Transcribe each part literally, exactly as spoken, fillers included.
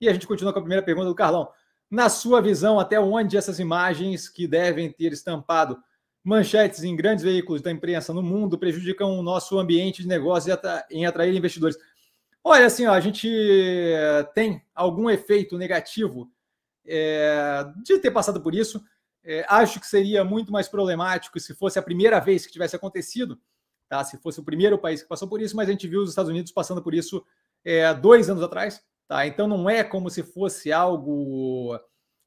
E a gente continua com a primeira pergunta do Carlão. Na sua visão, até onde essas imagens que devem ter estampado manchetes em grandes veículos da imprensa no mundo prejudicam o nosso ambiente de negócio em atrair investidores? Olha, assim, ó, a gente tem algum efeito negativo é, de ter passado por isso. É, acho que seria muito mais problemático se fosse a primeira vez que tivesse acontecido, tá? Se fosse o primeiro país que passou por isso, mas a gente viu os Estados Unidos passando por isso é, dois anos atrás, tá? Então não é como se fosse algo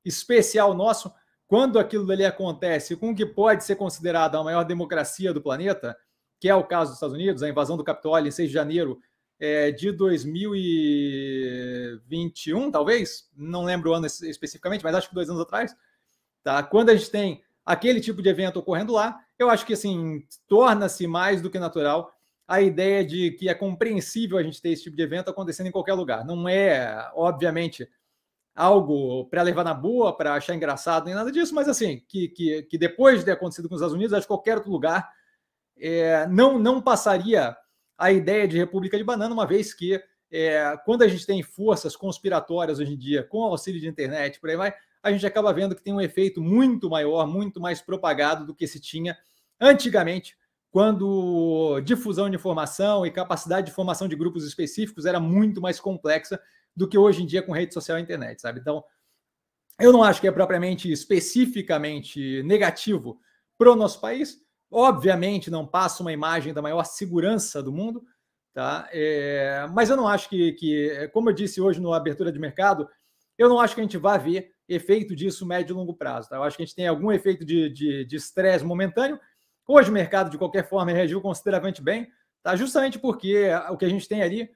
especial nosso. Quando aquilo dali acontece com o que pode ser considerado a maior democracia do planeta, que é o caso dos Estados Unidos, a invasão do Capitólio em seis de janeiro é, de dois mil e vinte e um, talvez, não lembro o ano especificamente, mas acho que dois anos atrás. Tá? Quando a gente tem aquele tipo de evento ocorrendo lá, eu acho que assim torna-se mais do que natural a ideia de que é compreensível a gente ter esse tipo de evento acontecendo em qualquer lugar. Não é, obviamente, algo para levar na boa, para achar engraçado, nem nada disso, mas assim, que, que, que depois de ter acontecido com os Estados Unidos, acho que qualquer outro lugar é, não, não passaria a ideia de República de Banana, uma vez que é, quando a gente tem forças conspiratórias hoje em dia, com auxílio de internet, por aí vai, a gente acaba vendo que tem um efeito muito maior, muito mais propagado do que se tinha antigamente, quando difusão de informação e capacidade de formação de grupos específicos era muito mais complexa do que hoje em dia com rede social e internet, sabe? Então, eu não acho que é propriamente, especificamente negativo para o nosso país. Obviamente, não passa uma imagem da maior segurança do mundo, tá? É, mas eu não acho que, que, como eu disse hoje no Abertura de Mercado, eu não acho que a gente vá ver efeito disso médio e longo prazo, tá? Eu acho que a gente tem algum efeito de estresse momentâneo. Hoje o mercado, de qualquer forma, reagiu consideravelmente bem, tá? Justamente porque o que a gente tem ali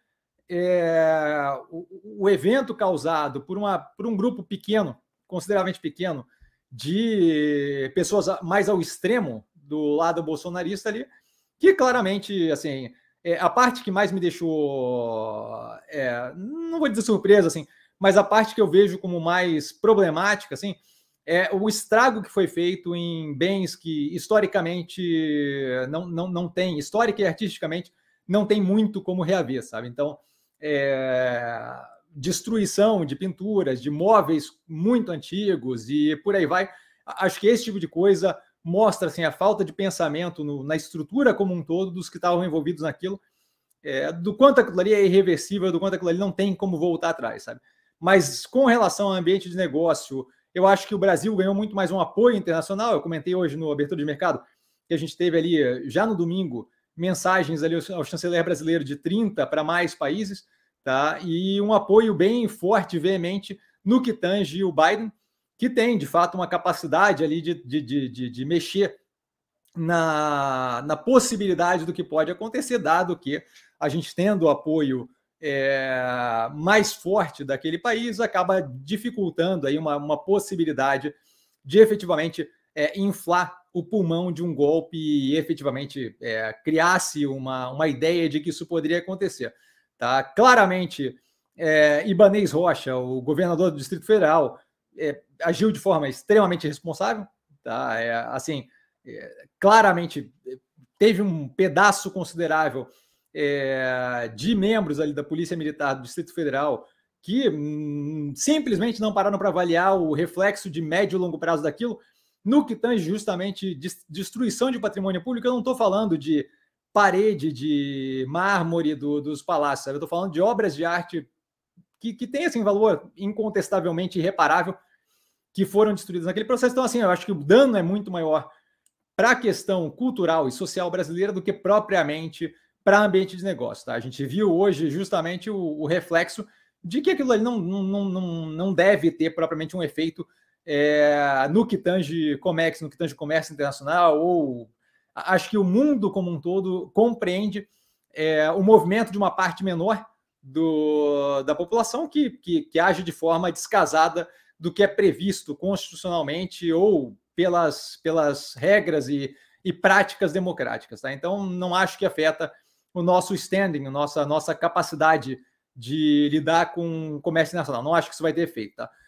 é o, o evento causado por, uma, por um grupo pequeno, consideravelmente pequeno, de pessoas mais ao extremo do lado bolsonarista ali, que claramente, assim, é a parte que mais me deixou, é, não vou dizer surpresa, assim, mas a parte que eu vejo como mais problemática, assim, é o estrago que foi feito em bens que historicamente não, não, não tem, histórica e artisticamente, não tem muito como reaver, sabe? Então, é, destruição de pinturas, de móveis muito antigos e por aí vai. Acho que esse tipo de coisa mostra assim, a falta de pensamento no, na estrutura como um todo dos que estavam envolvidos naquilo, é, do quanto aquilo ali é irreversível, do quanto aquilo ali não tem como voltar atrás, sabe? Mas com relação ao ambiente de negócio, eu acho que o Brasil ganhou muito mais um apoio internacional. Eu comentei hoje no Abertura de Mercado que a gente teve ali, já no domingo, mensagens ali ao chanceler brasileiro de trinta para mais países, tá? E um apoio bem forte, veemente, no que tange o Biden, que tem, de fato, uma capacidade ali de, de, de, de, de mexer na, na possibilidade do que pode acontecer, dado que a gente tendo o apoio É, mais forte daquele país, acaba dificultando aí uma, uma possibilidade de efetivamente é, inflar o pulmão de um golpe e efetivamente é, criar-se uma, uma ideia de que isso poderia acontecer. Tá? Claramente, é, Ibanez Rocha, o governador do Distrito Federal, é, agiu de forma extremamente irresponsável. Tá? É, assim, é, claramente, teve um pedaço considerável É, de membros ali da Polícia Militar do Distrito Federal que hum, simplesmente não pararam para avaliar o reflexo de médio e longo prazo daquilo no que tange justamente destruição de patrimônio público. Eu não estou falando de parede de mármore do, dos palácios, sabe? Eu estou falando de obras de arte que, que têm assim, valor incontestavelmente irreparável que foram destruídas naquele processo. Então, assim, eu acho que o dano é muito maior para a questão cultural e social brasileira do que propriamente para ambiente de negócio, tá? A gente viu hoje justamente o, o reflexo de que aquilo ali não, não, não, não deve ter propriamente um efeito é, no que tange Comex, no que tange comércio internacional, ou acho que o mundo como um todo compreende é, o movimento de uma parte menor do, da população que, que, que age de forma descasada do que é previsto constitucionalmente ou pelas, pelas regras e, e práticas democráticas, tá? Então, não acho que afeta o nosso standing, a nossa, a nossa capacidade de lidar com o comércio internacional. Não acho que isso vai ter efeito, tá?